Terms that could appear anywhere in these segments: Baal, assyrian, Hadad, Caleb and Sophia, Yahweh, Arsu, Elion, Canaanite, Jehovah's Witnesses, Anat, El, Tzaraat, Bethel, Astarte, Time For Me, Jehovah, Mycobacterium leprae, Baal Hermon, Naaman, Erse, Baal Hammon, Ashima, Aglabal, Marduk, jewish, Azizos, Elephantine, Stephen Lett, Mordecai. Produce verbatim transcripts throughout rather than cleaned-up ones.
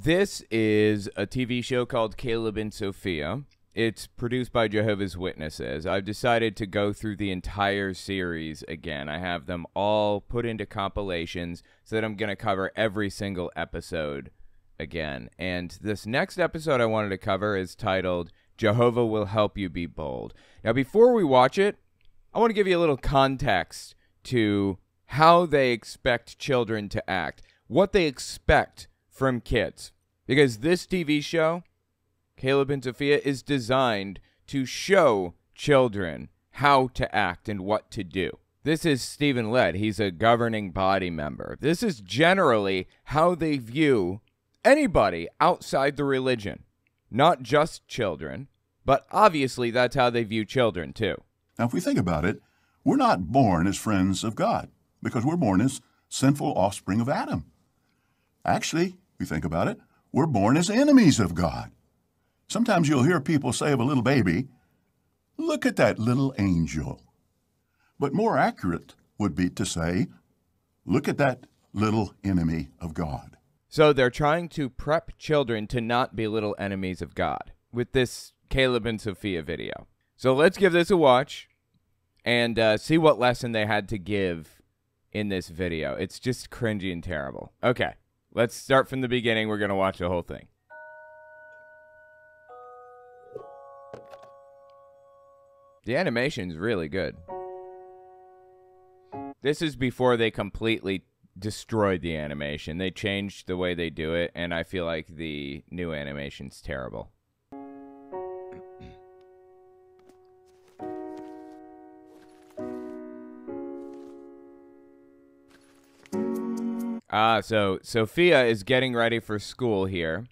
This is a T V show called Caleb and Sophia. It's produced by Jehovah's Witnesses. I've decided to go through the entire series again. I have them all put into compilations so that I'm going to cover every single episode again. And this next episode I wanted to cover is titled Jehovah Will Help You Be Bold. Now, before we watch it, I want to give you a little context to how they expect children to act, what they expect from kids, because this T V show, Caleb and Sophia, is designed to show children how to act and what to do. This is Stephen Lett. He's a governing body member. This is generally how they view anybody outside the religion, not just children, but obviously that's how they view children too. Now, if we think about it, we're not born as friends of God because we're born as sinful offspring of Adam. Actually, we think about it, we're born as enemies of God. Sometimes you'll hear people say of a little baby, look at that little angel. But more accurate would be to say, look at that little enemy of God. So they're trying to prep children to not be little enemies of God with this Caleb and Sophia video. So let's give this a watch and uh, see what lesson they had to give in this video. It's just cringy and terrible. Okay. Let's start from the beginning. We're going to watch the whole thing. The animation's really good. This is before they completely destroyed the animation. They changed the way they do it, and I feel like the new animation's terrible. Ah, so Sophia is getting ready for school here,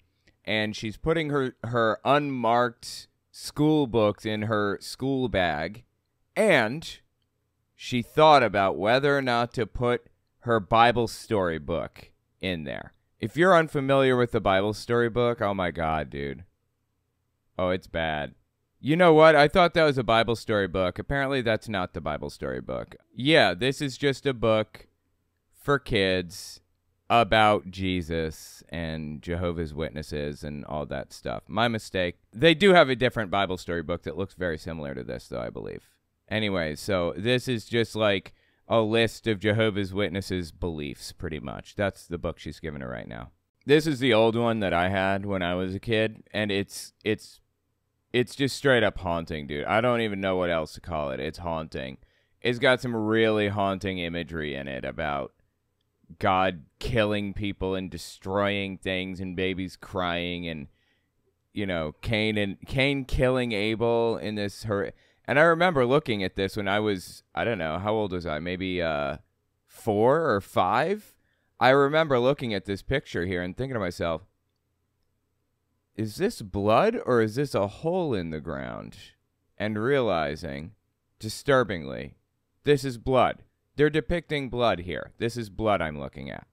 and she's putting her, her unmarked school books in her school bag, and she thought about whether or not to put her Bible storybook in there. If you're unfamiliar with the Bible storybook, oh my God, dude. Oh, it's bad. You know what? I thought that was a Bible storybook. Apparently, that's not the Bible storybook. Yeah, this is just a book for kids about Jesus and Jehovah's Witnesses and all that stuff. My mistake. They do have a different Bible story book that looks very similar to this, though, I believe. Anyway, so this is just like a list of Jehovah's Witnesses' beliefs, pretty much. That's the book she's giving her right now. This is the old one that I had when I was a kid, and it's it's it's just straight up haunting, dude. I don't even know what else to call it. It's haunting. It's got some really haunting imagery in it about God killing people and destroying things and babies crying and, you know, Cain and Cain killing Abel in this hurry. And I remember looking at this when I was, I don't know, how old was I? Maybe uh, four or five? I remember looking at this picture here and thinking to myself, is this blood or is this a hole in the ground? And realizing, disturbingly, this is blood. They're depicting blood here. This is blood I'm looking at.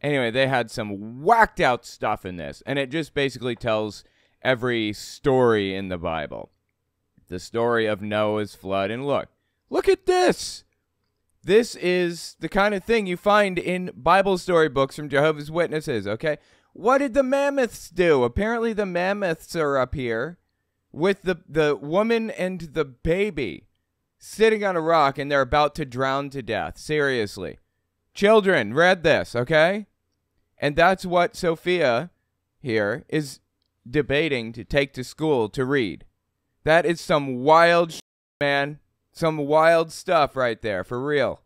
Anyway, they had some whacked out stuff in this, and it just basically tells every story in the Bible. The story of Noah's flood, and look, look at this. This is the kind of thing you find in Bible storybooks from Jehovah's Witnesses, okay? What did the mammoths do? Apparently the mammoths are up here with the, the woman and the baby, sitting on a rock, and they're about to drown to death. Seriously. Children, read this, okay? And that's what Sophia here is debating to take to school to read. That is some wild shit, man. Some wild stuff right there, for real.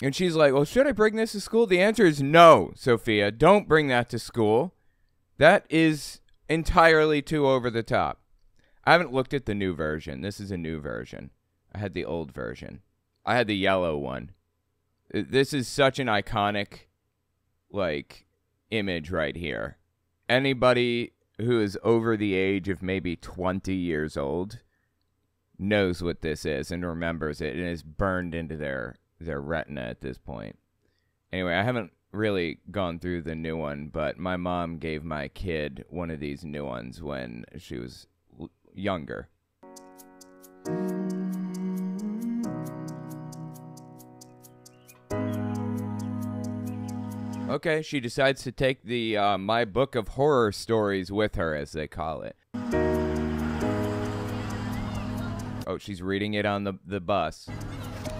And she's like, well, should I bring this to school? The answer is no, Sophia. Don't bring that to school. That is entirely too over the top. I haven't looked at the new version. This is a new version. I had the old version. I had the yellow one. This is such an iconic, like, image right here. Anybody who is over the age of maybe twenty years old knows what this is and remembers it and is burned into their, their retina at this point. Anyway, I haven't really gone through the new one, but my mom gave my kid one of these new ones when she was l younger. Okay, she decides to take the uh, My Book of Horror Stories with her, as they call it. Oh, she's reading it on the, the bus.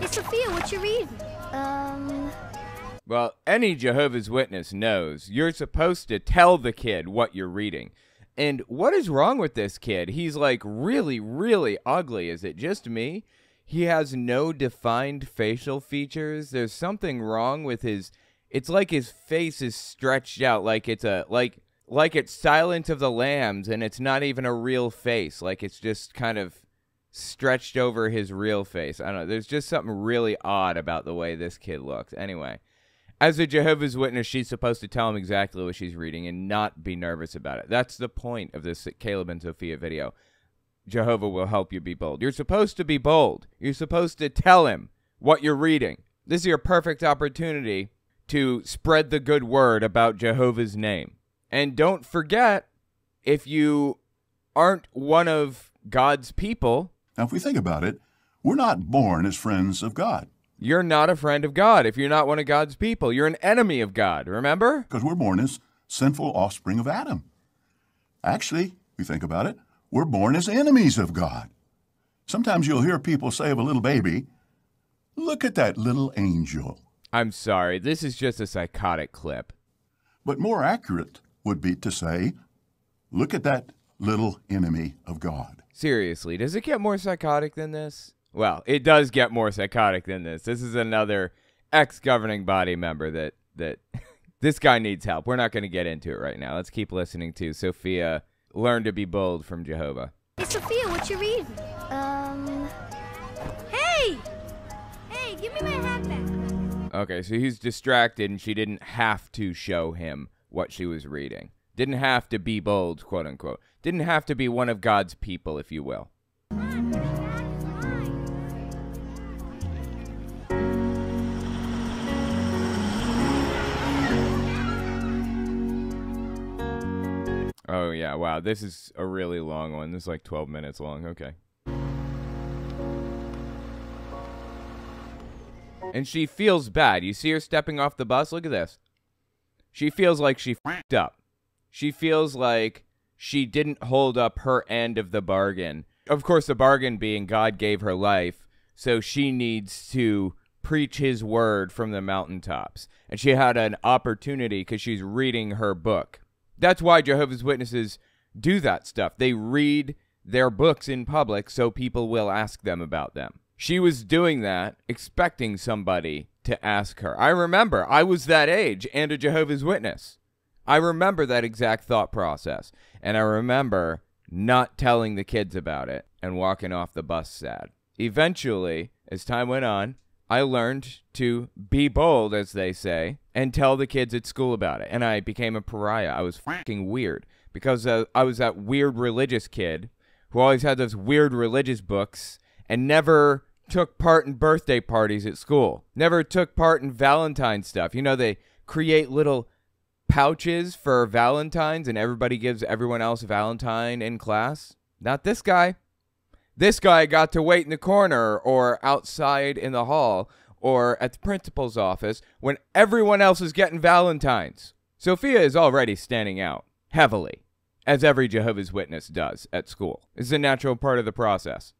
Hey, Sophia, what you reading? Um... Well, any Jehovah's Witness knows you're supposed to tell the kid what you're reading. And what is wrong with this kid? He's like really, really ugly. Is it just me? He has no defined facial features. There's something wrong with his... It's like his face is stretched out like it's a... like like it's Silent of the Lambs, and it's not even a real face. Like it's just kind of stretched over his real face. I don't know. There's just something really odd about the way this kid looks. Anyway... As a Jehovah's Witness, she's supposed to tell him exactly what she's reading and not be nervous about it. That's the point of this Caleb and Sophia video. Jehovah will help you be bold. You're supposed to be bold. You're supposed to tell him what you're reading. This is your perfect opportunity to spread the good word about Jehovah's name. And don't forget, if you aren't one of God's people... Now, if we think about it, we're not born as friends of God. You're not a friend of God if you're not one of God's people. You're an enemy of God, remember? Because we're born as sinful offspring of Adam. Actually, we think about it, we're born as enemies of God. Sometimes you'll hear people say of a little baby, look at that little angel. I'm sorry, this is just a psychotic clip. But more accurate would be to say, look at that little enemy of God. Seriously, does it get more psychotic than this? Well, it does get more psychotic than this. This is another ex-governing body member that, that this guy needs help. We're not going to get into it right now. Let's keep listening to Sophia learn to be bold from Jehovah. Hey, Sophia, what you reading? Um, hey! Hey, give me my hat back. Okay, so he's distracted, and she didn't have to show him what she was reading. Didn't have to be bold, quote-unquote. Didn't have to be one of God's people, if you will. Oh, yeah, wow, this is a really long one. This is like twelve minutes long, okay. And she feels bad. You see her stepping off the bus? Look at this. She feels like she f***ed up. She feels like she didn't hold up her end of the bargain. Of course, the bargain being God gave her life, so she needs to preach his word from the mountaintops. And she had an opportunity because she's reading her book. That's why Jehovah's Witnesses do that stuff. They read their books in public so people will ask them about them. She was doing that, expecting somebody to ask her. I remember, I was that age and a Jehovah's Witness. I remember that exact thought process. And I remember not telling the kids about it and walking off the bus sad. Eventually, as time went on, I learned to be bold, as they say, and tell the kids at school about it. And I became a pariah. I was fucking weird because uh, I was that weird religious kid who always had those weird religious books and never took part in birthday parties at school. Never took part in Valentine stuff. You know, they create little pouches for Valentines and everybody gives everyone else a Valentine in class. Not this guy. This guy got to wait in the corner or outside in the hall or at the principal's office when everyone else is getting Valentines. Sophia is already standing out heavily, as every Jehovah's Witness does at school. It's a natural part of the process.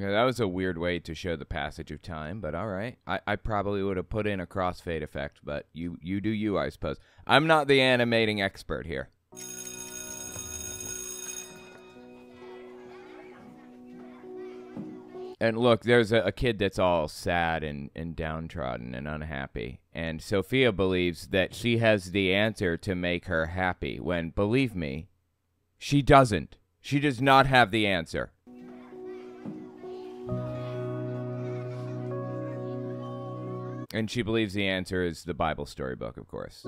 Yeah, that was a weird way to show the passage of time, but all right. I, I probably would have put in a crossfade effect, but you, you do you, I suppose. I'm not the animating expert here. And look, there's a, a kid that's all sad and, and downtrodden and unhappy. And Sophia believes that she has the answer to make her happy, when, believe me, she doesn't. She does not have the answer. And she believes the answer is the Bible storybook, of course.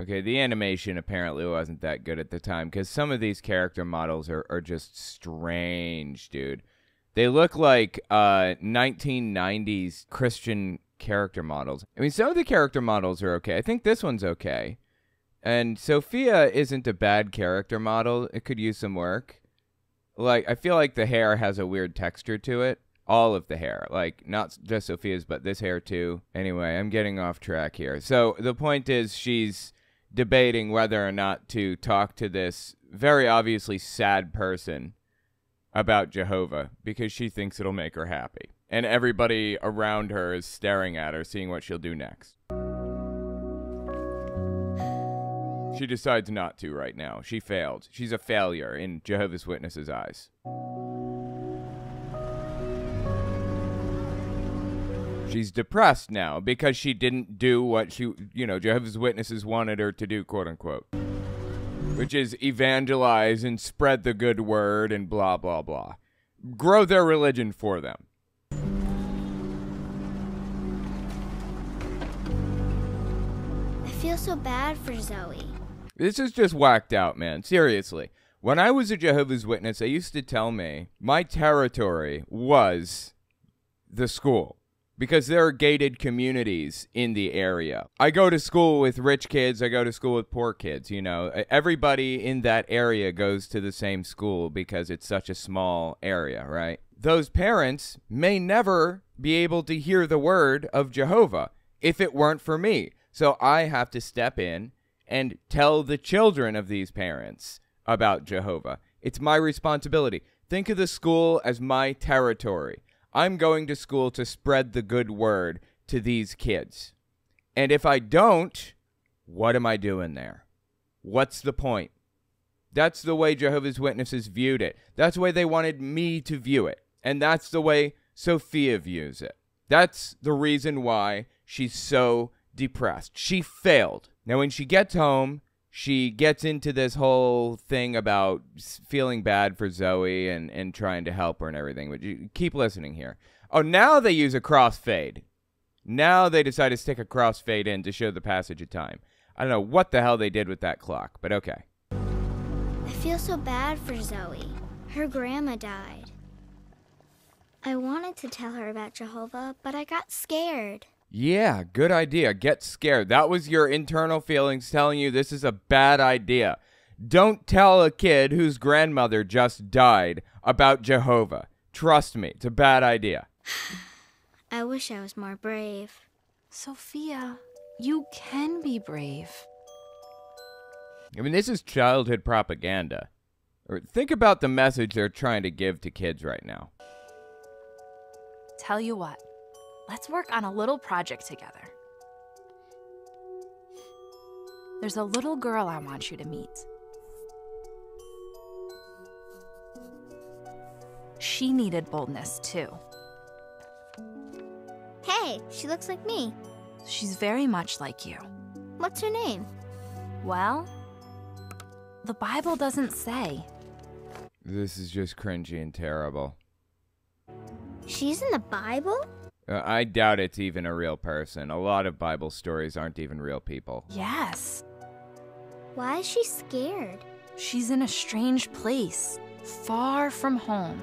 Okay, the animation apparently wasn't that good at the time, because some of these character models are, are just strange, dude. They look like uh, nineteen nineties Christian character models. I mean, some of the character models are okay. I think this one's okay. And Sophia isn't a bad character model. It could use some work. Like, I feel like the hair has a weird texture to it. All of the hair. Like, not just Sophia's, but this hair, too. Anyway, I'm getting off track here. So, the point is, she's debating whether or not to talk to this very obviously sad person about Jehovah, because she thinks it'll make her happy. And everybody around her is staring at her, seeing what she'll do next. She decides not to right now. She failed. She's a failure in Jehovah's Witnesses' eyes. She's depressed now because she didn't do what she, you know, Jehovah's Witnesses wanted her to do, quote unquote. Which is evangelize and spread the good word and blah, blah, blah. Grow their religion for them. I feel so bad for Zoe. This is just whacked out, man. Seriously. When I was a Jehovah's Witness, they used to tell me my territory was the school. Because there are gated communities in the area. I go to school with rich kids. I go to school with poor kids, you know. Everybody in that area goes to the same school because it's such a small area, right? Those parents may never be able to hear the word of Jehovah if it weren't for me. So I have to step in and tell the children of these parents about Jehovah. It's my responsibility. Think of the school as my territory. I'm going to school to spread the good word to these kids. And if I don't, what am I doing there? What's the point? That's the way Jehovah's Witnesses viewed it. That's the way they wanted me to view it. And that's the way Sophia views it. That's the reason why she's so depressed. She failed. Now, when she gets home, she gets into this whole thing about feeling bad for Zoe and, and trying to help her and everything. But you keep listening here. Oh, now they use a crossfade. Now they decide to stick a crossfade in to show the passage of time. I don't know what the hell they did with that clock, but okay. I feel so bad for Zoe. Her grandma died. I wanted to tell her about Jehovah, but I got scared. Yeah, good idea. Get scared. That was your internal feelings telling you this is a bad idea. Don't tell a kid whose grandmother just died about Jehovah. Trust me, it's a bad idea. I wish I was more brave. Sophia, you can be brave. I mean, this is childhood propaganda. Think about the message they're trying to give to kids right now. Tell you what. Let's work on a little project together. There's a little girl I want you to meet. She needed boldness, too. Hey, she looks like me. She's very much like you. What's her name? Well, the Bible doesn't say. This is just cringy and terrible. She's in the Bible? Uh, I doubt it's even a real person. A lot of Bible stories aren't even real people. Yes. Why is she scared? She's in a strange place, far from home.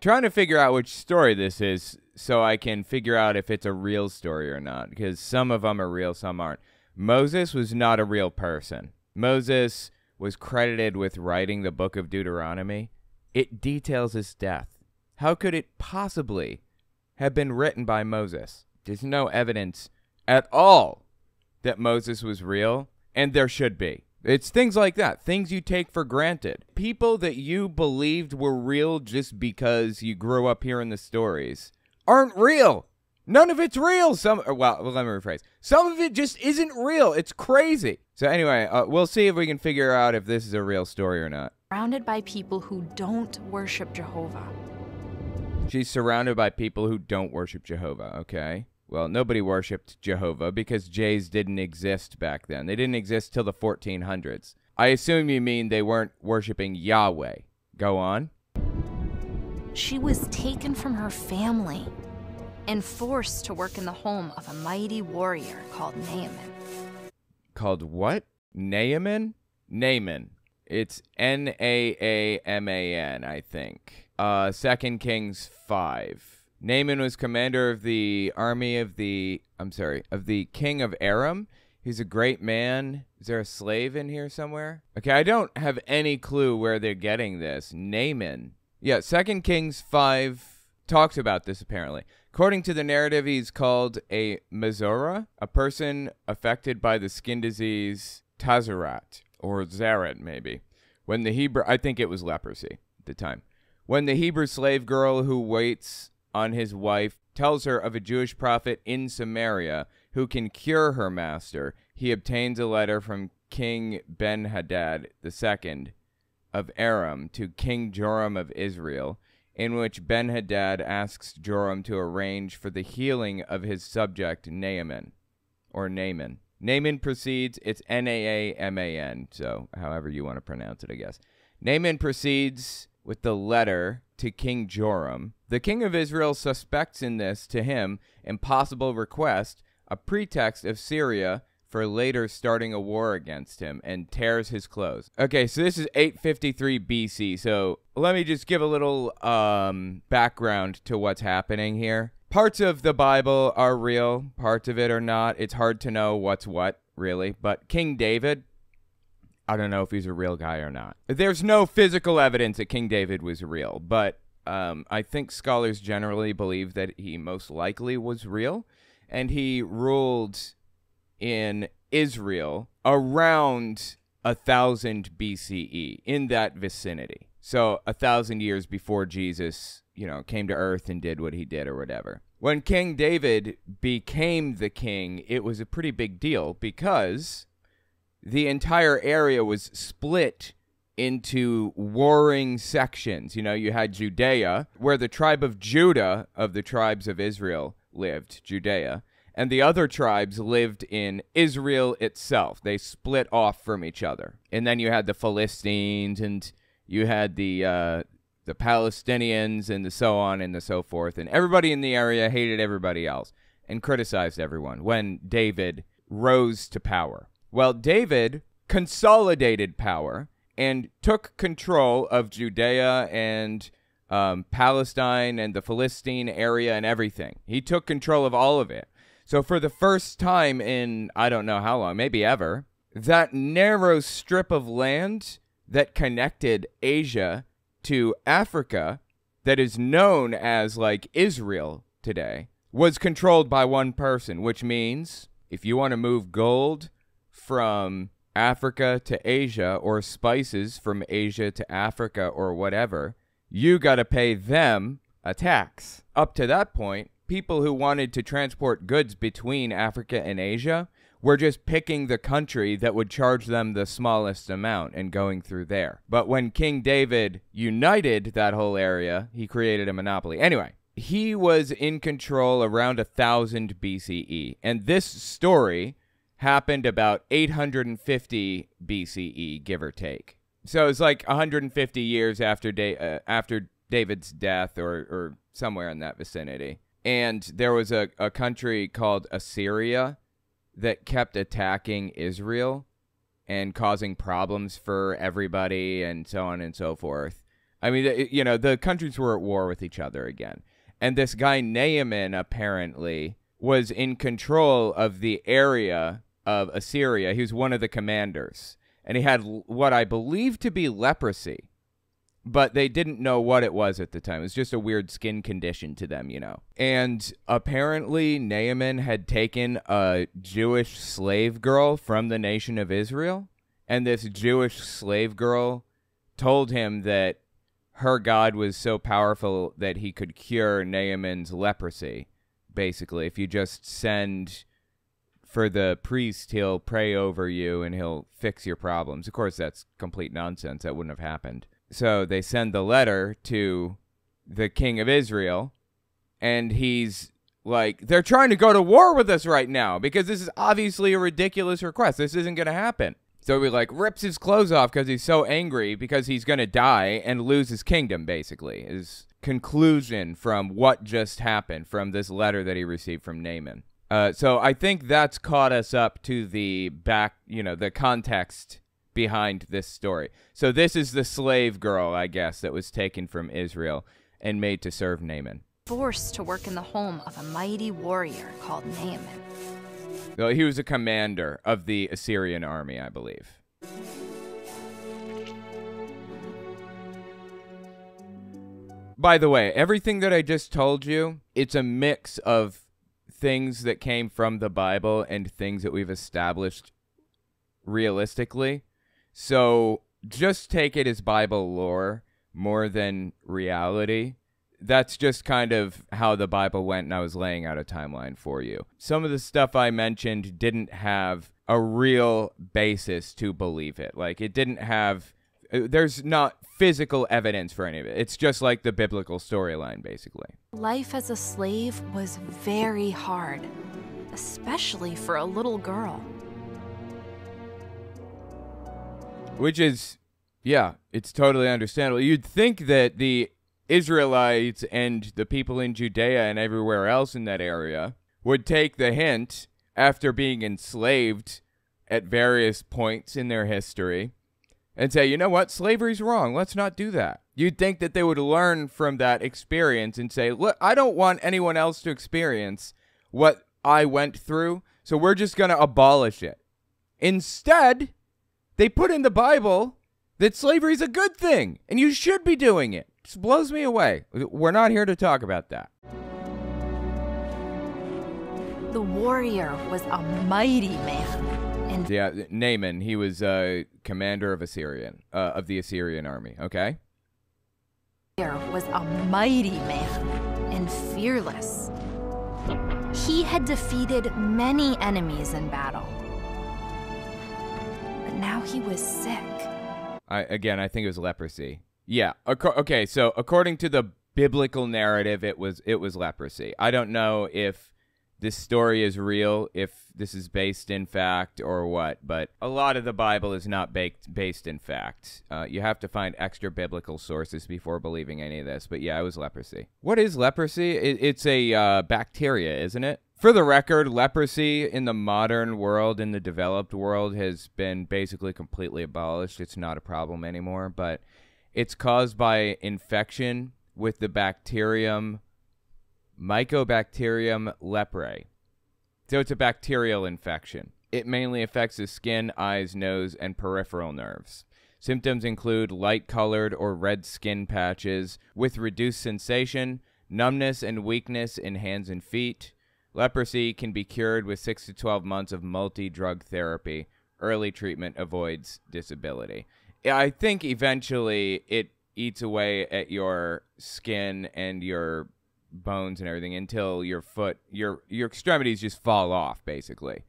Trying to figure out which story this is so I can figure out if it's a real story or not, because some of them are real, some aren't. Moses was not a real person. Moses was credited with writing the book of Deuteronomy. It details his death. How could it possibly have been written by Moses? There's no evidence at all that Moses was real, and there should be. It's things like that, things you take for granted. People that you believed were real just because you grew up hearing the stories aren't real. None of it's real. Some, well, let me rephrase. Some of it just isn't real. It's crazy. So anyway, uh, we'll see if we can figure out if this is a real story or not. Surrounded by people who don't worship Jehovah. She's surrounded by people who don't worship Jehovah, okay? Well, nobody worshipped Jehovah because Jays didn't exist back then. They didn't exist till the fourteen hundreds. I assume you mean they weren't worshiping Yahweh. Go on. She was taken from her family and forced to work in the home of a mighty warrior called Naaman. Called what? Naaman? Naaman. It's N A A M A N, I think. Uh, Second Kings five. Naaman was commander of the army of the, I'm sorry, of the king of Aram. He's a great man. Is there a slave in here somewhere? Okay, I don't have any clue where they're getting this. Naaman. Yeah, Second Kings five talks about this apparently. According to the narrative, he's called a Mizora, a person affected by the skin disease Tzaraat, or Tzaraat maybe. When the Hebrew, I think it was leprosy at the time. When the Hebrew slave girl who waits on his wife tells her of a Jewish prophet in Samaria who can cure her master, he obtains a letter from King Ben-Hadad the Second of Aram to King Joram of Israel, in which Ben-Hadad asks Joram to arrange for the healing of his subject Naaman, or Naaman. Naaman proceeds, it's N A A M A N, so however you want to pronounce it, I guess. Naaman proceeds with the letter to King Joram. The king of Israel suspects in this, to him, impossible request, a pretext of Syria for later starting a war against him, and tears his clothes. Okay, so this is eight fifty-three B C, so let me just give a little um, background to what's happening here. Parts of the Bible are real, parts of it are not. It's hard to know what's what, really, but King David, I don't know if he's a real guy or not. There's no physical evidence that King David was real, but um, I think scholars generally believe that he most likely was real, and he ruled in Israel around one thousand B C E, in that vicinity. So one thousand years before Jesus, you know, came to earth and did what he did or whatever. When King David became the king, it was a pretty big deal because the entire area was split into warring sections. You know, you had Judea, where the tribe of Judah of the tribes of Israel lived, Judea, and the other tribes lived in Israel itself. They split off from each other. And then you had the Philistines, and you had the uh, the Palestinians, and the so on and the so forth. And everybody in the area hated everybody else and criticized everyone when David rose to power. Well, David consolidated power and took control of Judea and um, Palestine and the Philistine area and everything. He took control of all of it. So for the first time in, I don't know how long, maybe ever, that narrow strip of land that connected Asia to Africa that is known as like Israel today was controlled by one person, which means if you want to move gold from Africa to Asia or spices from Asia to Africa or whatever, you got to pay them a tax. Up to that point, people who wanted to transport goods between Africa and Asia were just picking the country that would charge them the smallest amount and going through there. But when King David united that whole area, he created a monopoly. Anyway, he was in control around one thousand B C E. And this story happened about eight hundred fifty B C E, give or take. So it's like one hundred fifty years after, da uh, after David's death or, or somewhere in that vicinity. And there was a, a country called Assyria that kept attacking Israel and causing problems for everybody and so on and so forth. I mean, it, you know, the countries were at war with each other again. And this guy Naaman apparently was in control of the area of Assyria. He was one of the commanders. And he had what I believe to be leprosy. But they didn't know what it was at the time. It was just a weird skin condition to them, you know. And apparently Naaman had taken a Jewish slave girl from the nation of Israel. And this Jewish slave girl told him that her God was so powerful that he could cure Naaman's leprosy, basically. If you just send for the priest, he'll pray over you and he'll fix your problems. Of course, that's complete nonsense. That wouldn't have happened. So they send the letter to the king of Israel, and he's like, they're trying to go to war with us right now because this is obviously a ridiculous request. This isn't going to happen. So he like rips his clothes off because he's so angry because he's going to die and lose his kingdom, basically, is conclusion from what just happened from this letter that he received from Naaman. Uh, so I think that's caught us up to the back, you know, the context behind this story. So this is the slave girl, I guess, that was taken from Israel and made to serve Naaman. Forced to work in the home of a mighty warrior called Naaman. Well, he was a commander of the Assyrian army, I believe. By the way, everything that I just told you, it's a mix of things that came from the Bible and things that we've established realistically. So just take it as Bible lore more than reality. That's just kind of how the Bible went, and I was laying out a timeline for you. Some of the stuff I mentioned didn't have a real basis to believe it. Like, it didn't have... There's not physical evidence for any of it. It's just like the biblical storyline, basically. Life as a slave was very hard, especially for a little girl. Which is, yeah, it's totally understandable. You'd think that the Israelites and the people in Judea and everywhere else in that area would take the hint after being enslaved at various points in their history and say, you know what, slavery's wrong, let's not do that. You'd think that they would learn from that experience and say, look, I don't want anyone else to experience what I went through, so we're just going to abolish it. Instead, they put in the Bible that slavery's a good thing and you should be doing it. Just blows me away. We're not here to talk about that. The warrior was a mighty man. And yeah, Naaman, he was a uh, commander of Assyrian, uh, of the Assyrian army, okay? The warrior was a mighty man and fearless. He had defeated many enemies in battle. But now he was sick. I, again, I think it was leprosy. Yeah. Okay. So according to the biblical narrative, it was it was leprosy. I don't know if this story is real, if this is based in fact or what, but a lot of the Bible is not baked, based in fact. Uh, you have to find extra biblical sources before believing any of this. But yeah, it was leprosy. What is leprosy? It, it's a uh, bacteria, isn't it? For the record, leprosy in the modern world, in the developed world, has been basically completely abolished. It's not a problem anymore, but it's caused by infection with the bacterium Mycobacterium leprae. So it's a bacterial infection. It mainly affects the skin, eyes, nose, and peripheral nerves. Symptoms include light-colored or red skin patches with reduced sensation, numbness, and weakness in hands and feet. Leprosy can be cured with six to twelve months of multi-drug therapy. Early treatment avoids disability. I think eventually it eats away at your skin and your bones and everything until your foot, your your extremities just fall off, basically.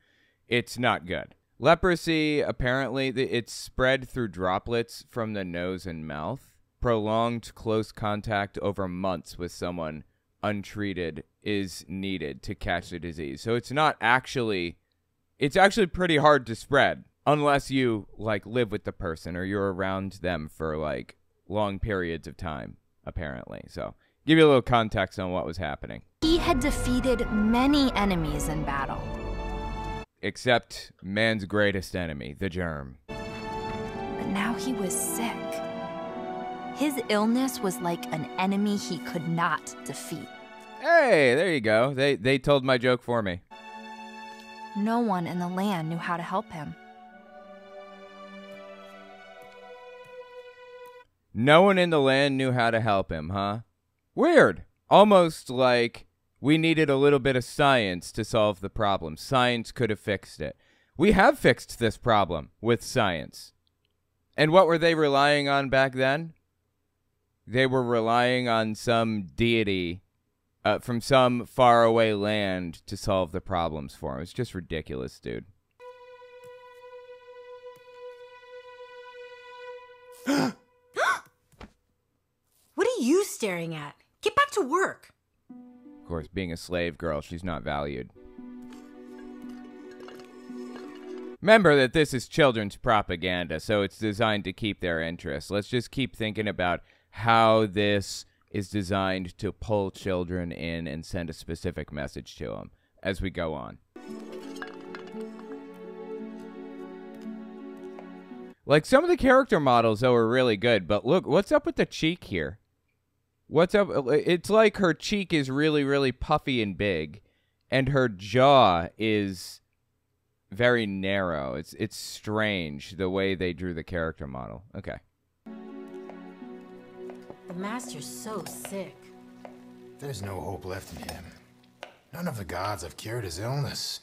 It's not good. Leprosy, apparently, it's spread through droplets from the nose and mouth. Prolonged close contact over months with someone untreated is needed to catch the disease. So it's not actually, it's actually pretty hard to spread. Unless you, like, live with the person or you're around them for, like, long periods of time, apparently. So, give you a little context on what was happening. He had defeated many enemies in battle. Except man's greatest enemy, the germ. But now he was sick. His illness was like an enemy he could not defeat. Hey, there you go. They, they told my joke for me. No one in the land knew how to help him. No one in the land knew how to help him, huh? Weird. Almost like we needed a little bit of science to solve the problem. Science could have fixed it. We have fixed this problem with science. And what were they relying on back then? They were relying on some deity uh, from some faraway land to solve the problems for them. It's just ridiculous, dude. You staring at? Get back to work. Of course, being a slave girl, she's not valued. Remember that this is children's propaganda, so it's designed to keep their interest. Let's just keep thinking about how this is designed to pull children in and send a specific message to them as we go on. Like, some of the character models, though, are really good. But look, what's up with the cheek here? What's up? It's like her cheek is really, really puffy and big. And her jaw is very narrow. It's it's strange the way they drew the character model. Okay. The master's so sick. There's no hope left in him. None of the gods have cured his illness.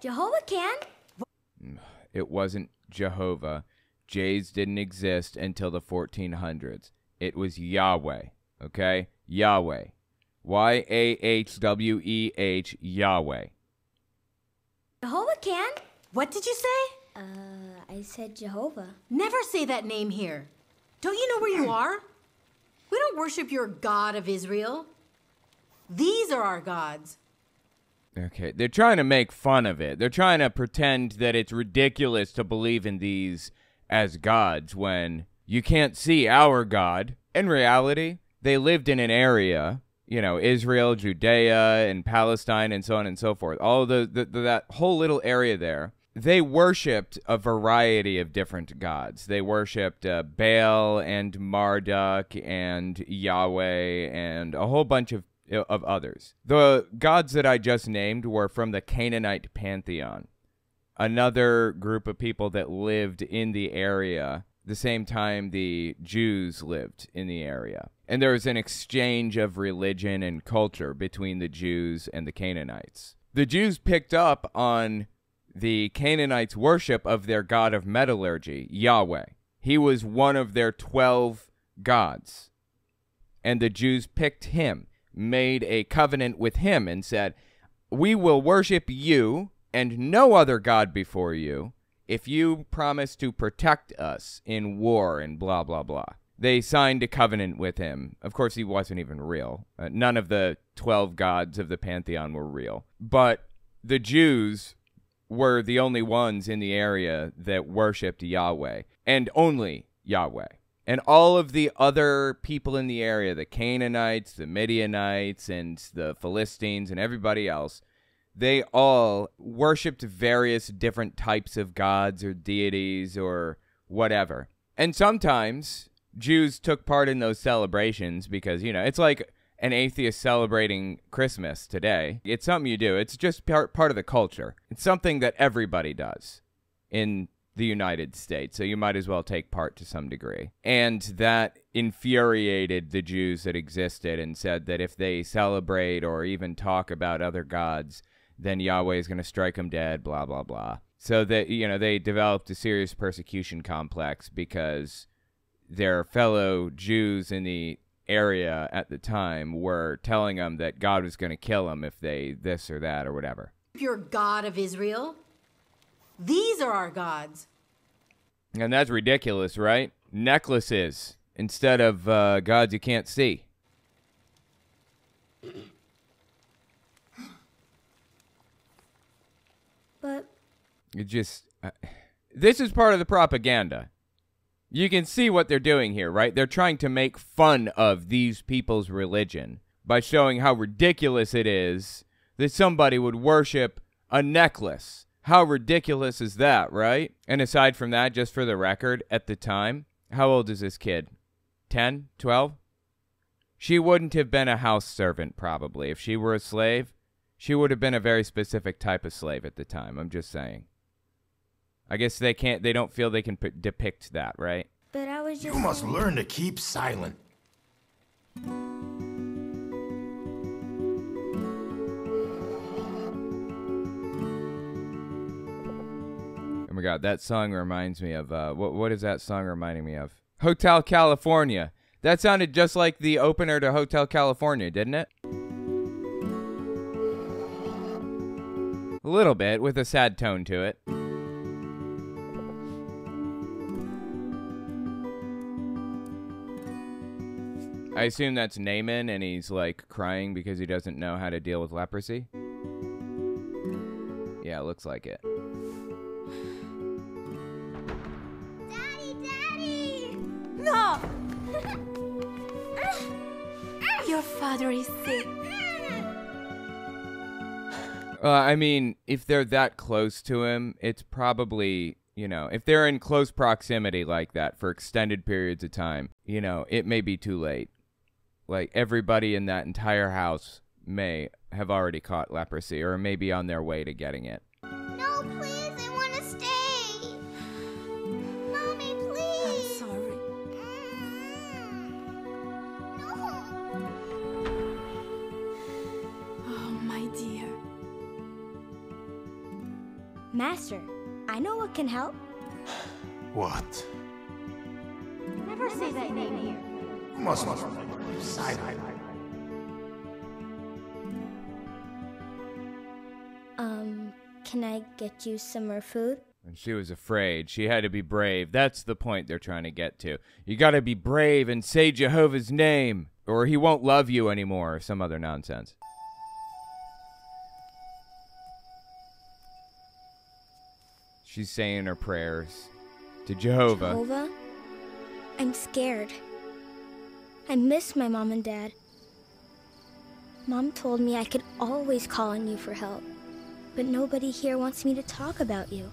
Jehovah can? It wasn't Jehovah. Jays didn't exist until the fourteen hundreds. It was Yahweh. Okay? Yahweh. Y A H W E H, Yahweh. Jehovah can? What did you say? Uh, I said Jehovah. Never say that name here. Don't you know where you are? We don't worship your God of Israel. These are our gods. Okay, they're trying to make fun of it. They're trying to pretend that it's ridiculous to believe in these as gods when you can't see our God. In reality, they lived in an area... You know, Israel, Judea, and Palestine, and so on and so forth. All the, the, the that whole little area there, they worshipped a variety of different gods. They worshipped uh, Baal and Marduk and Yahweh and a whole bunch of of others. The gods that I just named were from the Canaanite pantheon, another group of people that lived in the area. The same time the Jews lived in the area. And there was an exchange of religion and culture between the Jews and the Canaanites. The Jews picked up on the Canaanites' worship of their god of metallurgy, Yahweh. He was one of their twelve gods. And the Jews picked him, made a covenant with him, and said, "We will worship you and no other god before you, if you promise to protect us in war," and blah, blah, blah. They signed a covenant with him. Of course, he wasn't even real. Uh, none of the twelve gods of the pantheon were real. But the Jews were the only ones in the area that worshipped Yahweh, and only Yahweh. And all of the other people in the area, the Canaanites, the Midianites, and the Philistines, and everybody else, they all worshipped various different types of gods or deities or whatever. And sometimes Jews took part in those celebrations because, you know, it's like an atheist celebrating Christmas today. It's something you do. It's just part, part of the culture. It's something that everybody does in the United States, so you might as well take part to some degree. And that infuriated the Jews that existed and said that if they celebrate or even talk about other gods, then Yahweh is going to strike them dead, blah, blah, blah. So that, you know, they developed a serious persecution complex because their fellow Jews in the area at the time were telling them that God was going to kill them if they this or that or whatever. Your God of Israel? These are our gods. And that's ridiculous, right? Necklaces instead of uh, gods you can't see. But it just... Uh, this is part of the propaganda. You can see what they're doing here, right? They're trying to make fun of these people's religion by showing how ridiculous it is that somebody would worship a necklace. How ridiculous is that, right? And aside from that, just for the record, at the time, how old is this kid? ten? twelve? She wouldn't have been a house servant, probably. If she were a slave, she would have been a very specific type of slave at the time. I'm just saying. I guess they can't, they don't feel they can p- depict that, right? But I was just... You must learn to keep silent. Oh my God, that song reminds me of, uh, what, what is that song reminding me of? Hotel California. That sounded just like the opener to Hotel California, didn't it? A little bit, with a sad tone to it. I assume that's Naaman, and he's, like, crying because he doesn't know how to deal with leprosy. Yeah, it looks like it. No! Your father is sick. Uh, I mean, if they're that close to him, it's probably You know, if they're in close proximity like that for extended periods of time, you know, it may be too late. Like, everybody in that entire house may have already caught leprosy or may be on their way to getting it. No, please, I want to stay. Mommy, please. I'm sorry. Mm. No. Oh, my dear. Master, I know what can help. What? Never say that name here. Must not. Side eye. Um, can I get you some more food? And she was afraid. She had to be brave. That's the point they're trying to get to. You gotta be brave and say Jehovah's name, or he won't love you anymore, or some other nonsense. She's saying her prayers to Jehovah. Jehovah? I'm scared. I miss my mom and dad. Mom told me I could always call on you for help, but nobody here wants me to talk about you.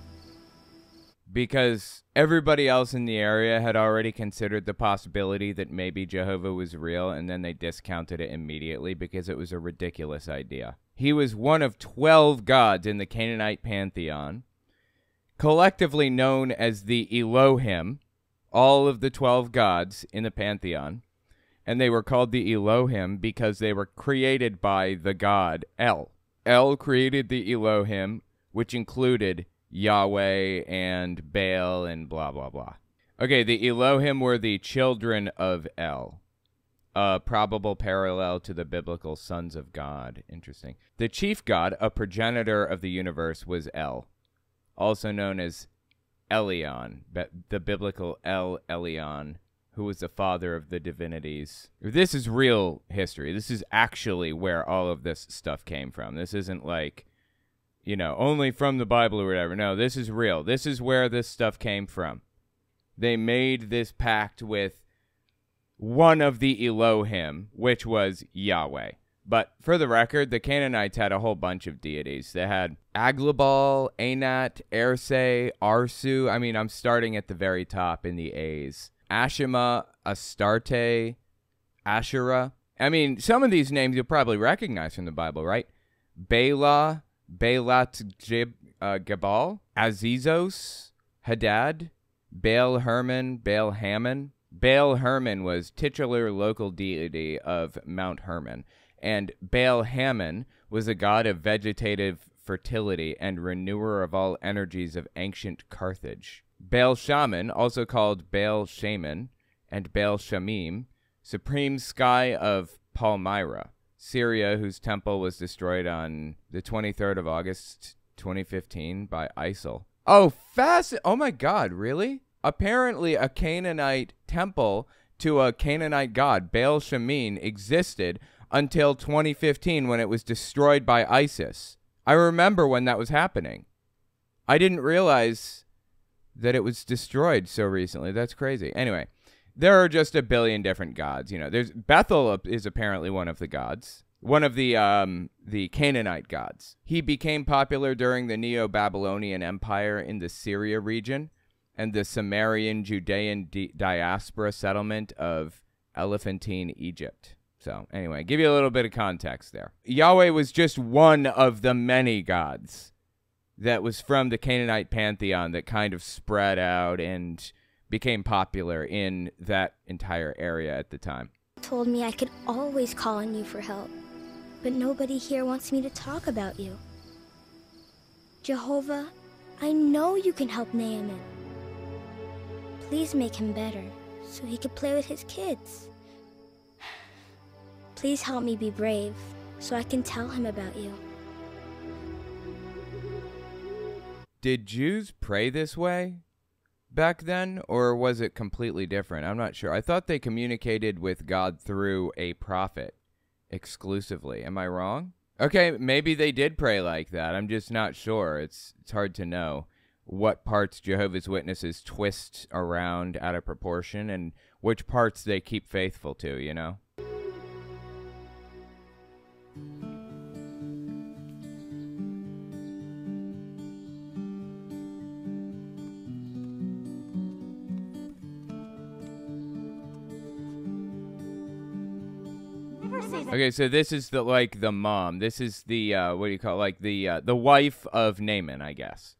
Because everybody else in the area had already considered the possibility that maybe Jehovah was real, and then they discounted it immediately because it was a ridiculous idea. He was one of twelve gods in the Canaanite pantheon, collectively known as the Elohim, all of the twelve gods in the pantheon, and they were called the Elohim because they were created by the god El. El created the Elohim, which included Yahweh and Baal and blah, blah, blah. Okay, the Elohim were the children of El, a probable parallel to the biblical sons of God. Interesting. The chief god, a progenitor of the universe, was El, also known as Elion, the biblical El Elion, who was the father of the divinities. This is real history. This is actually where all of this stuff came from. This isn't like, you know, only from the Bible or whatever. No, this is real. This is where this stuff came from. They made this pact with one of the Elohim, which was Yahweh. But for the record, the Canaanites had a whole bunch of deities. They had Aglabal, Anat, Erse, Arsu. I mean, I'm starting at the very top in the A's. Ashima, Astarte, Asherah. I mean, some of these names you'll probably recognize from the Bible, right? Baal, Baalat Gebal, Azizos, Hadad, Baal Hermon, Baal Hammon. Baal Hermon was titular local deity of Mount Hermon, and Baal Hammon was a god of vegetative fertility and renewer of all energies of ancient Carthage. Baal Shaman, also called Baal Shaman and Baal Shamim, supreme sky of Palmyra, Syria, whose temple was destroyed on the twenty-third of August twenty fifteen by ISIL. Oh, fast! Oh my God, really? Apparently a Canaanite temple to a Canaanite god, Baal Shamin, existed until twenty fifteen when it was destroyed by ISIS. I remember when that was happening. I didn't realize that it was destroyed so recently. That's crazy. Anyway, there are just a billion different gods. You know, there's Bethel is apparently one of the gods, one of the um, the Canaanite gods. He became popular during the Neo-Babylonian Empire in the Syria region and the Sumerian Judean di diaspora settlement of Elephantine, Egypt. So anyway, give you a little bit of context there. Yahweh was just one of the many gods that was from the Canaanite pantheon that kind of spread out and became popular in that entire area at the time. Told me I could always call on you for help, but nobody here wants me to talk about you. Jehovah, I know you can help Naaman. Please make him better so he could play with his kids. Please help me be brave so I can tell him about you. Did Jews pray this way back then, or was it completely different? I'm not sure. I thought they communicated with God through a prophet exclusively. Am I wrong? Okay, maybe they did pray like that. I'm just not sure. It's, it's hard to know what parts Jehovah's Witnesses twist around out of proportion and which parts they keep faithful to, you know? never say that. Okay, so this is the like the mom. This is the uh, what do you call it? Like the uh, the wife of Naaman, I guess.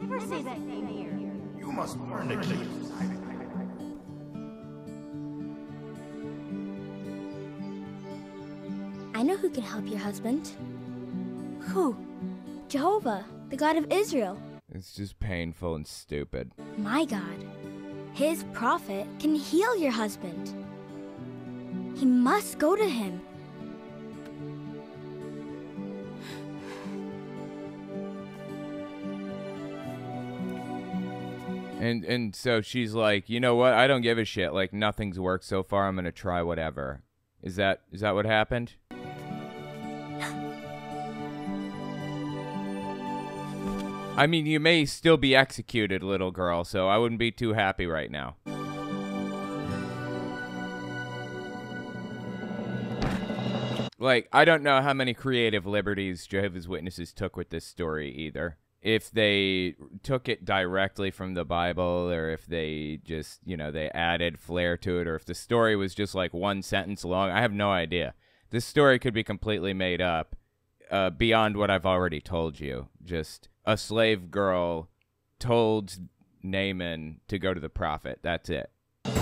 Never say that name here. You must burn the keys. I know who can help your husband. Who? Jehovah, the God of Israel. It's just painful and stupid. My God, his prophet can heal your husband. He must go to him. And and so she's like, you know what? I don't give a shit. Like, nothing's worked so far. I'm gonna try whatever. Is that is that what happened? I mean, you may still be executed, little girl, so I wouldn't be too happy right now. Like, I don't know how many creative liberties Jehovah's Witnesses took with this story either. If they took it directly from the Bible, or if they just, you know, they added flair to it, or if the story was just like one sentence long, I have no idea. This story could be completely made up uh, beyond what I've already told you. Just... a slave girl told Naaman to go to the prophet. That's it. Yeah,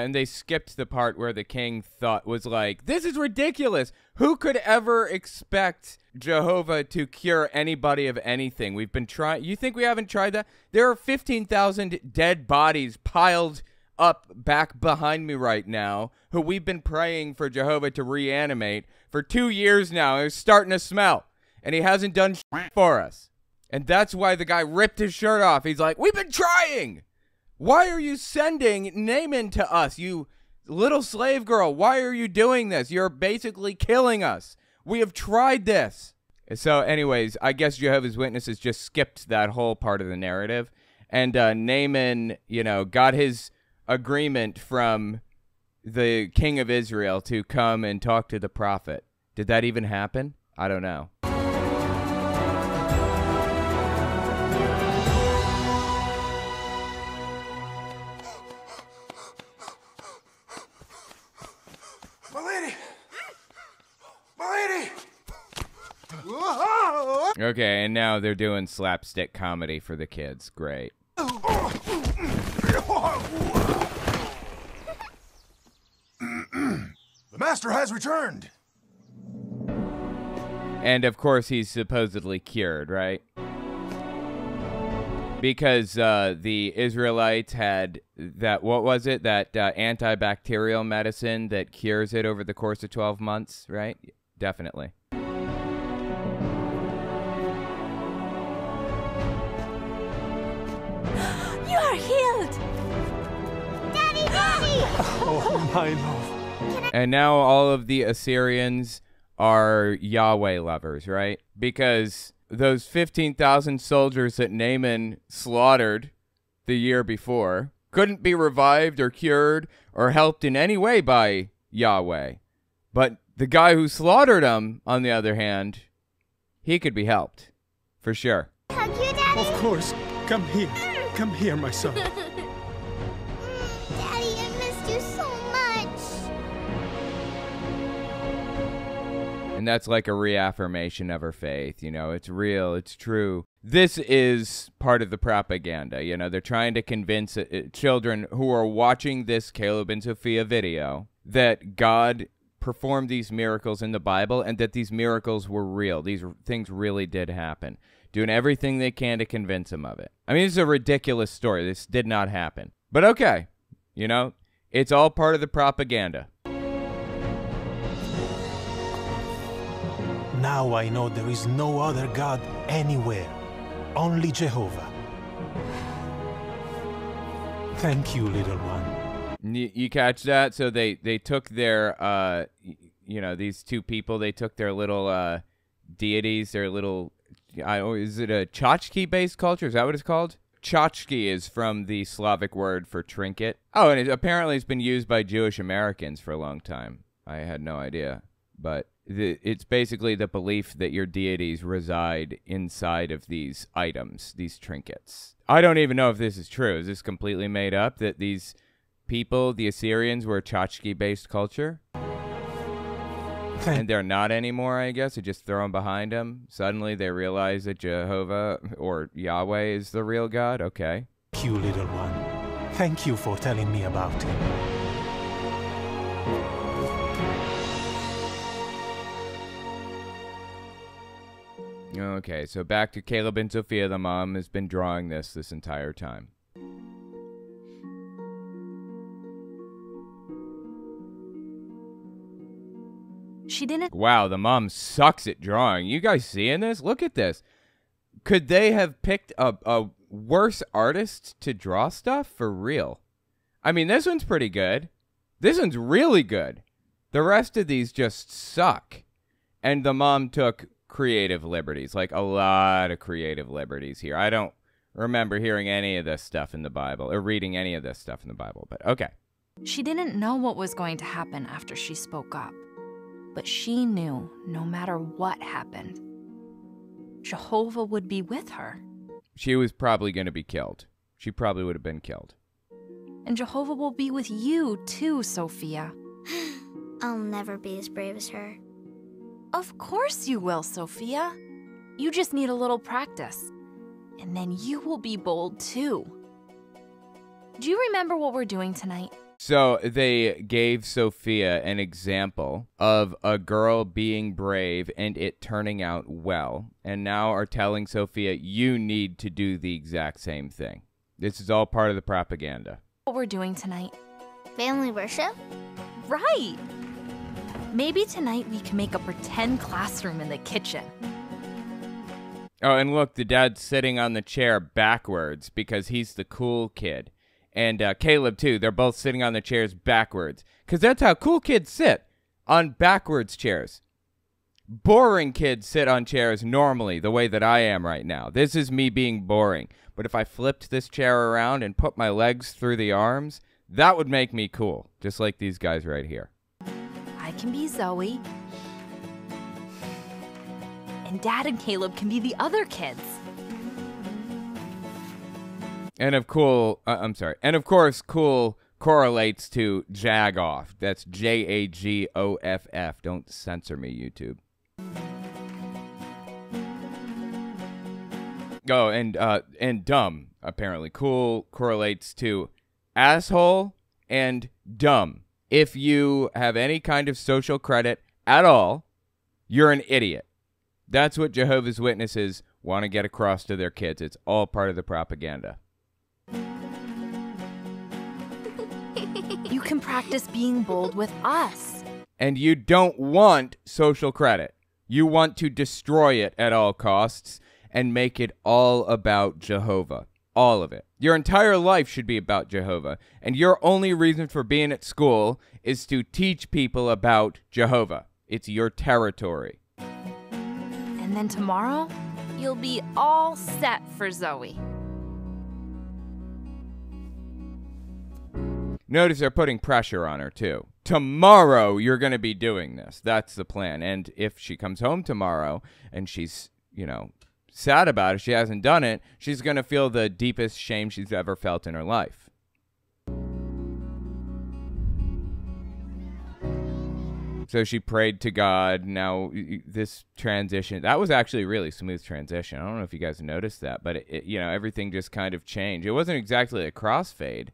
and they skipped the part where the king thought was like, this is ridiculous. Who could ever expect Jehovah to cure anybody of anything? We've been trying. You think we haven't tried that? There are fifteen thousand dead bodies piled up back behind me right now, who we've been praying for Jehovah to reanimate for two years now. It's starting to smell, and he hasn't done shit for us. And that's why the guy ripped his shirt off. He's like, we've been trying. Why are you sending Naaman to us, you little slave girl? Why are you doing this? You're basically killing us. We have tried this. So anyways, I guess Jehovah's Witnesses just skipped that whole part of the narrative. And uh, Naaman, you know, got his agreement from the king of Israel to come and talk to the prophet. Did that even happen? I don't know. My lady! My lady! Okay, and now they're doing slapstick comedy for the kids. Great. The master has returned. And of course he's supposedly cured, right? Because uh, the Israelites had that, what was it? That uh, antibacterial medicine that cures it over the course of twelve months, right? Definitely. You are healed! Daddy, Daddy! Oh, my love. And now all of the Assyrians are Yahweh lovers, right? Because those fifteen thousand soldiers that Naaman slaughtered the year before couldn't be revived or cured or helped in any way by Yahweh. But the guy who slaughtered them, on the other hand, he could be helped, for sure. Hug you, Daddy? Of course. Come here. Come here, my son. And that's like a reaffirmation of her faith. You know, it's real, it's true. This is part of the propaganda. You know, they're trying to convince uh, children who are watching this Caleb and Sophia video that God performed these miracles in the Bible and that these miracles were real. These things really did happen. Doing everything they can to convince them of it. I mean, it's a ridiculous story. This did not happen. But okay, you know, it's all part of the propaganda. Now I know there is no other God anywhere, only Jehovah. Thank you, little one. You, you catch that? So they, they took their, uh, you know, these two people, they took their little uh, deities, their little, I, is it a tchotchke-based culture? Is that what it's called? Tchotchke is from the Slavic word for trinket. Oh, and it apparently it's been used by Jewish Americans for a long time. I had no idea, but... the, it's basically the belief that your deities reside inside of these items, these trinkets. I don't even know if this is true. Is this completely made up, that these people, the Assyrians, were a tchotchke-based culture? And they're not anymore, I guess. They just throw them behind them. Suddenly they realize that Jehovah or Yahweh is the real God. Okay. Thank you, little one. Thank you for telling me about him. Okay, so back to Caleb and Sophia. The mom has been drawing this this entire time. She didn't. Wow, the mom sucks at drawing. You guys seeing this? Look at this. Could they have picked a, a worse artist to draw stuff? For real. I mean, this one's pretty good. This one's really good. The rest of these just suck. And the mom took creative liberties, like a lot of creative liberties here. I don't remember hearing any of this stuff in the Bible or reading any of this stuff in the Bible, but okay. She didn't know what was going to happen after she spoke up. But she knew no matter what happened, Jehovah would be with her. She was probably going to be killed. She probably would have been killed. And Jehovah will be with you too, Sophia. I'll never be as brave as her. Of course you will, Sophia. You just need a little practice. And then you will be bold too. Do you remember what we're doing tonight? So they gave Sophia an example of a girl being brave and it turning out well, and now are telling Sophia, you need to do the exact same thing. This is all part of the propaganda. What we're doing tonight? Family worship? Right. Maybe tonight we can make a pretend classroom in the kitchen. Oh, and look, the dad's sitting on the chair backwards because he's the cool kid. And uh, Caleb, too. They're both sitting on the chairs backwards. Because that's how cool kids sit, on backwards chairs. Boring kids sit on chairs normally, the way that I am right now. This is me being boring. But if I flipped this chair around and put my legs through the arms, that would make me cool. Just like these guys right here. I can be Zoe. And Dad and Caleb can be the other kids. And of cool, uh, I'm sorry. And of course, cool correlates to jagoff. That's J A G O F F. Don't censor me, YouTube. Oh, and uh, and dumb apparently. Cool correlates to asshole and dumb. If you have any kind of social credit at all, you're an idiot. That's what Jehovah's Witnesses want to get across to their kids. It's all part of the propaganda. You can practice being bold with us. And you don't want social credit. You want to destroy it at all costs and make it all about Jehovah. All of it. Your entire life should be about Jehovah. And your only reason for being at school is to teach people about Jehovah. It's your territory. And then tomorrow, you'll be all set for Zoe. Notice they're putting pressure on her, too. Tomorrow, you're going to be doing this. That's the plan. And if she comes home tomorrow and she's, you know, sad about it, she hasn't done it, she's going to feel the deepest shame she's ever felt in her life. So she prayed to God. Now, this transition, that was actually a really smooth transition. I don't know if you guys noticed that, but, it, it, you know, everything just kind of changed. It wasn't exactly a crossfade.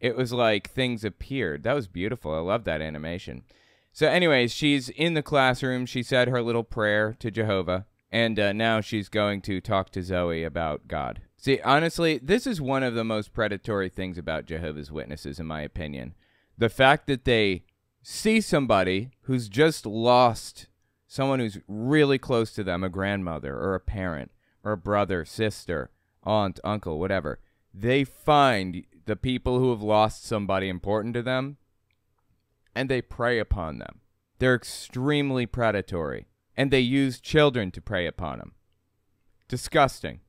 It was like things appeared. That was beautiful. I love that animation. So anyways, she's in the classroom. She said her little prayer to Jehovah. And uh, now she's going to talk to Zoe about God. See, honestly, this is one of the most predatory things about Jehovah's Witnesses, in my opinion. The fact that they see somebody who's just lost someone who's really close to them, a grandmother or a parent or a brother, sister, aunt, uncle, whatever. They find the people who have lost somebody important to them, and they prey upon them. They're extremely predatory, and they use children to prey upon them. Disgusting.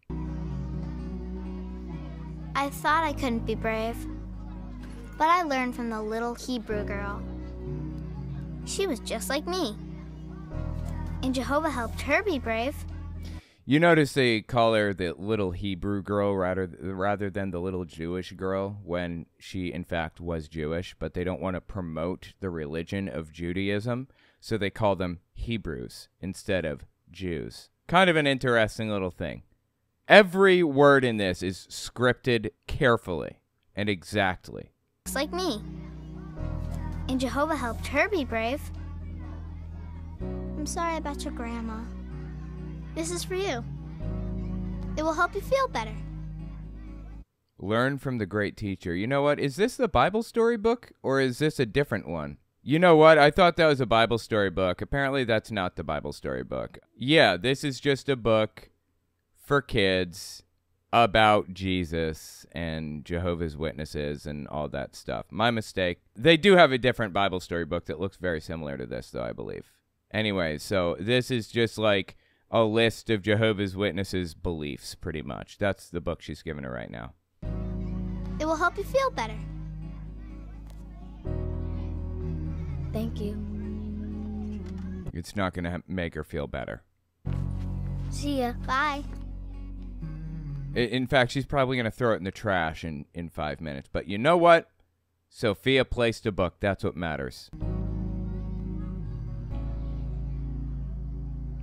I thought I couldn't be brave, but I learned from the little Hebrew girl. She was just like me. and Jehovah helped her be brave. You notice they call her the little Hebrew girl rather rather than the little Jewish girl when she, in fact, was Jewish, but they don't want to promote the religion of Judaism, so they call them Hebrews instead of Jews. Kind of an interesting little thing. Every word in this is scripted carefully and exactly. Just like me. And Jehovah helped her be brave. I'm sorry about your grandma. This is for you. It will help you feel better. Learn from the great teacher. You know what? Is this the Bible story book or is this a different one? You know what? I thought that was a Bible story book. Apparently, that's not the Bible story book. Yeah, this is just a book for kids about Jesus and Jehovah's Witnesses and all that stuff. My mistake. They do have a different Bible story book that looks very similar to this, though, I believe. Anyway, so this is just like a list of Jehovah's Witnesses' beliefs, pretty much. That's the book she's giving her right now. It will help you feel better. Thank you. It's not going to make her feel better. See ya. Bye. In fact, she's probably going to throw it in the trash in, in five minutes. But you know what? Sophia placed a book. That's what matters.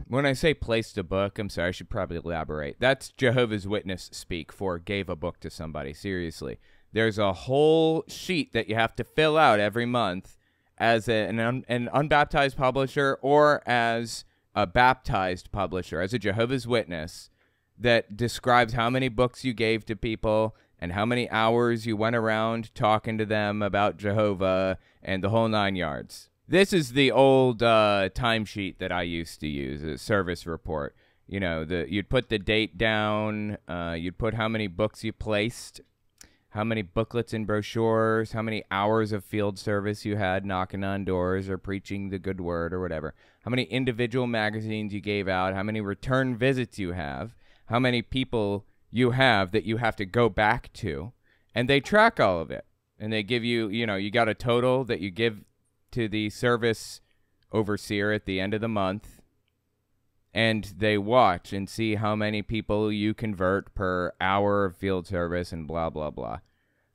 When I say placed a book, I'm sorry, I should probably elaborate. That's Jehovah's Witness speak for gave a book to somebody. Seriously. There's a whole sheet that you have to fill out every month as a, an, un, an unbaptized publisher or as a baptized publisher, as a Jehovah's Witness, that describes how many books you gave to people and how many hours you went around talking to them about Jehovah and the whole nine yards. This is the old uh, timesheet that I used to use, a service report. You know, the, you'd put the date down, uh, you'd put how many books you placed, how many booklets and brochures, how many hours of field service you had knocking on doors or preaching the good word or whatever, how many individual magazines you gave out, how many return visits you have, how many people you have that you have to go back to, and they track all of it. And they give you, you know, you got a total that you give to the service overseer at the end of the month, and they watch and see how many people you convert per hour of field service and blah blah blah.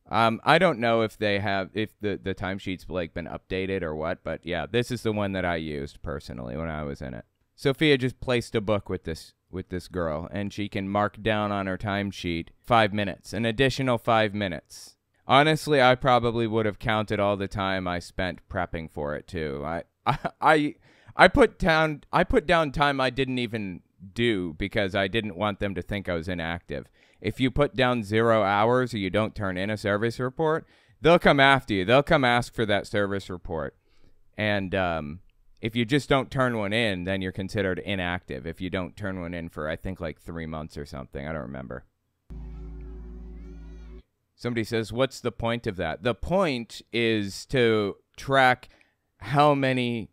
Um, I don't know if they have if the the timesheet's like been updated or what, but yeah, this is the one that I used personally when I was in it. Sophia just placed a book with this with this girl, and she can mark down on her timesheet five minutes, an additional five minutes. Honestly, I probably would have counted all the time I spent prepping for it too. I, I, I, I put down, I put down time I didn't even do because I didn't want them to think I was inactive. If you put down zero hours or you don't turn in a service report, they'll come after you. They'll come ask for that service report. And um, if you just don't turn one in, then you're considered inactive. If you don't turn one in for, I think, like three months or something. I don't remember. Somebody says, what's the point of that? The point is to track how many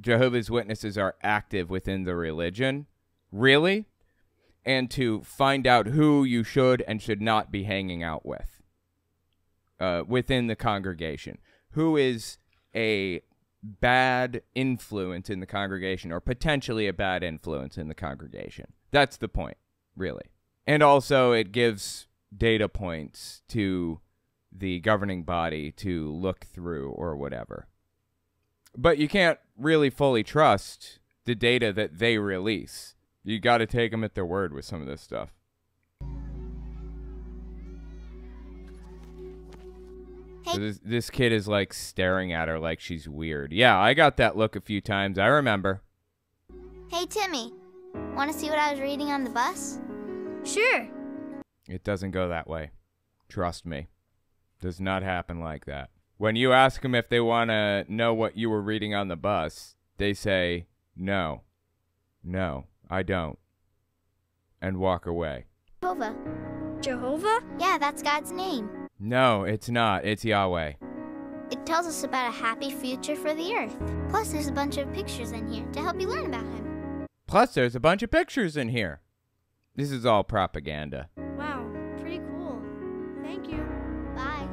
Jehovah's Witnesses are active within the religion, really, and to find out who you should and should not be hanging out with uh, within the congregation. Who is a bad influence in the congregation or potentially a bad influence in the congregation? That's the point, really. And also it gives data points to the governing body to look through or whatever. But you can't really fully trust the data that they release. You got to take them at their word with some of this stuff. Hey. So this, this kid is like staring at her like she's weird. Yeah, I got that look a few times. I remember. Hey, Timmy. Want to see what I was reading on the bus? Sure. It doesn't go that way. Trust me. Does not happen like that. When you ask them if they want to know what you were reading on the bus, they say, no. No, I don't. And walk away. Jehovah. Jehovah? Yeah, that's God's name. No, it's not. It's Yahweh. It tells us about a happy future for the earth. Plus, there's a bunch of pictures in here to help you learn about him. Plus, there's a bunch of pictures in here. This is all propaganda. Wow, pretty cool. Thank you. Bye.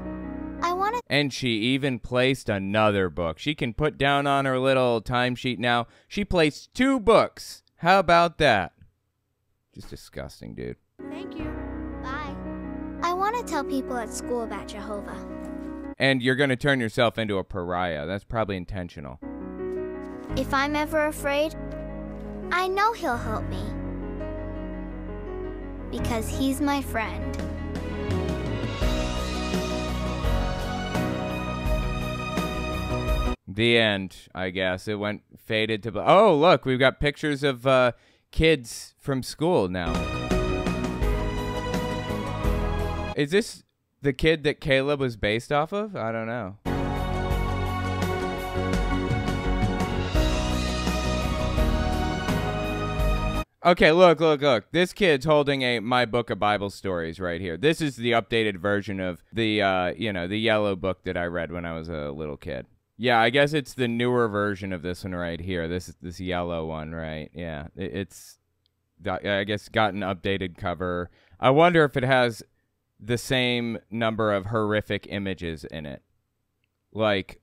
I want to And she even placed another book. She can put down on her little timesheet now. She placed two books. How about that? Just disgusting, dude. Thank you. Bye. I want to tell people at school about Jehovah. And you're going to turn yourself into a pariah. That's probably intentional. If I'm ever afraid, I know he'll help me. Because he's my friend. The end, I guess. It went faded to black. Oh, look, we've got pictures of uh, kids from school now. Is this the kid that Caleb was based off of? I don't know. Okay, look, look, look. This kid's holding a My Book of Bible Stories right here. This is the updated version of the, uh, you know, the yellow book that I read when I was a little kid. Yeah, I guess it's the newer version of this one right here. This this yellow one, right? Yeah, it, it's, I guess, got an updated cover. I wonder if it has the same number of horrific images in it. Like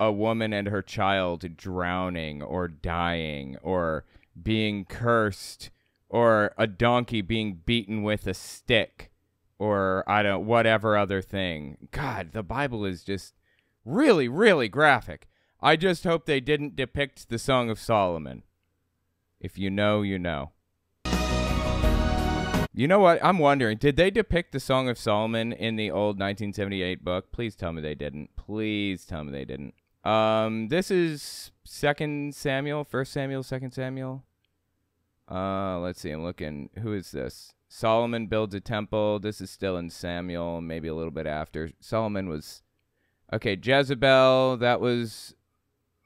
a woman and her child drowning or dying or being cursed, or a donkey being beaten with a stick, or I don't, whatever other thing. God, the Bible is just really, really graphic. I just hope they didn't depict the Song of Solomon. If you know, you know. You know what? I'm wondering, did they depict the Song of Solomon in the old nineteen seventy-eight book? Please tell me they didn't. Please tell me they didn't. Um, this is Second Samuel, First Samuel, Second Samuel. Uh, let's see. I'm looking. Who is this? Solomon builds a temple. This is still in Samuel, maybe a little bit after. Solomon was okay. Jezebel. That was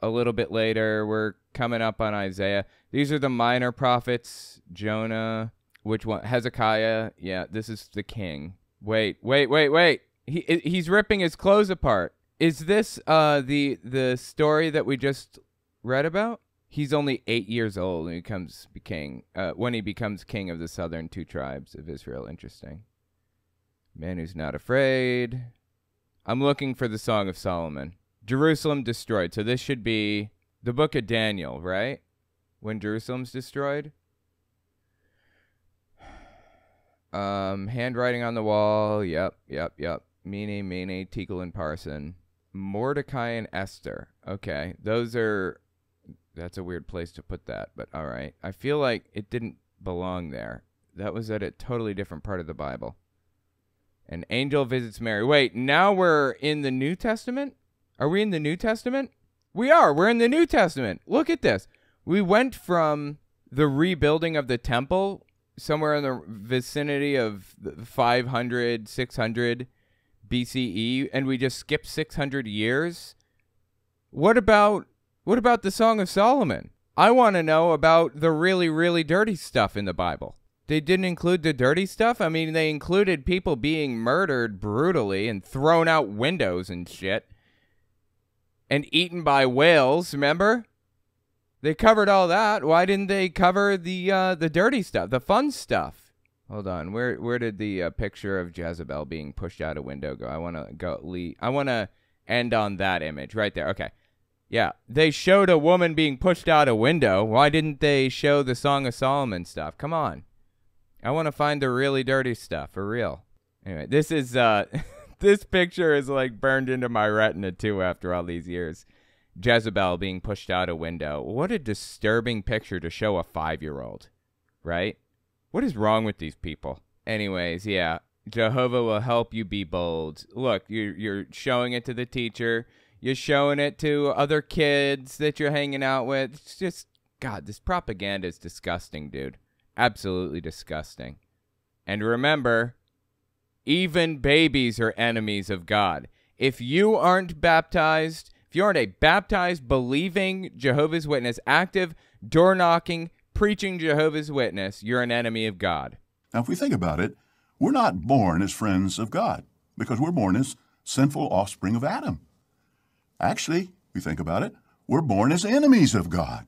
a little bit later. We're coming up on Isaiah. These are the minor prophets. Jonah. Which one? Hezekiah. Yeah. This is the king. Wait, wait, wait, wait. He he's ripping his clothes apart. Is this uh, the the story that we just read about? He's only eight years old and he becomes king. Uh, when he becomes king of the southern two tribes of Israel. Interesting. Man who's not afraid. I'm looking for the Song of Solomon. Jerusalem destroyed. So this should be the book of Daniel, right? When Jerusalem's destroyed. Um, handwriting on the wall. Yep, yep, yep. Mene, Mene, Tekel, and Parson. Mordecai and Esther. Okay, those are, that's a weird place to put that, but all right. I feel like it didn't belong there. That was at a totally different part of the Bible. An angel visits Mary. Wait, now we're in the New Testament? Are we in the New Testament? We are. We're in the New Testament. Look at this. We went from the rebuilding of the temple somewhere in the vicinity of five hundred, six hundred B C E, and we just skipped six hundred years. What about what about the Song of Solomon? I want to know about the really, really dirty stuff in the Bible. They didn't include the dirty stuff? I mean, they included people being murdered brutally and thrown out windows and shit. And eaten by whales, remember? They covered all that. Why didn't they cover the uh, the dirty stuff, the fun stuff? Hold on. Where where did the uh, picture of Jezebel being pushed out a window go? I want to go. Lee, I want to end on that image right there. Okay, yeah. They showed a woman being pushed out a window. Why didn't they show the Song of Solomon stuff? Come on. I want to find the really dirty stuff for real. Anyway, this is uh, this picture is like burned into my retina too after all these years. Jezebel being pushed out a window. What a disturbing picture to show a five-year-old, right? What is wrong with these people? Anyways, yeah, Jehovah will help you be bold. Look, you're, you're showing it to the teacher. You're showing it to other kids that you're hanging out with. It's just, God, this propaganda is disgusting, dude. Absolutely disgusting. And remember, even babies are enemies of God. If you aren't baptized, if you aren't a baptized, believing Jehovah's Witness, active, door-knocking, preaching Jehovah's Witness, you're an enemy of God. Now, if we think about it, we're not born as friends of God because we're born as sinful offspring of Adam. Actually, we think about it, we're born as enemies of God.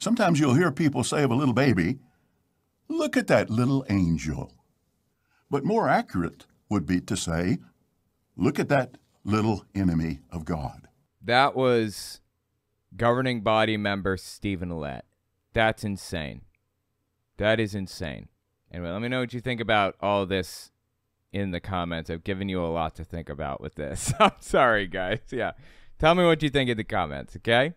Sometimes you'll hear people say of a little baby, look at that little angel. But more accurate would be to say, look at that little enemy of God. That was governing body member Stephen Lett. That's insane. That is insane. Anyway, let me know what you think about all this in the comments. I've given you a lot to think about with this. I'm sorry, guys. Yeah. Tell me what you think in the comments, okay?